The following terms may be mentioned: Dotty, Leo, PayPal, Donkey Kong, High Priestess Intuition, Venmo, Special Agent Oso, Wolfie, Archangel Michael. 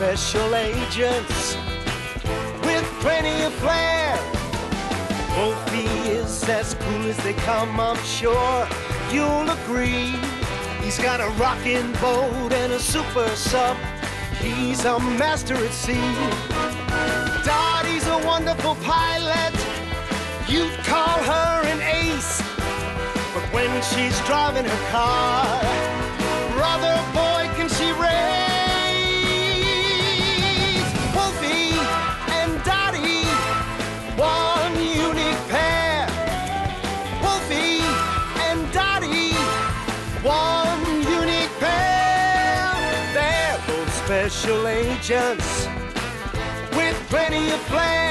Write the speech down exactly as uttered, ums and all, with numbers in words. special agents with plenty of flair. Wolfie is as cool as they come, I'm sure you'll agree. He's got a rockin' boat and a super sub. He's a master at sea. Dottie's a wonderful pilot. You'd call her an ace. But when she's driving her car, brother boy, can she race. Wolfie and Dottie, one unique pair. Wolfie and Dottie, one unique pair. They're both special agents with plenty of flair.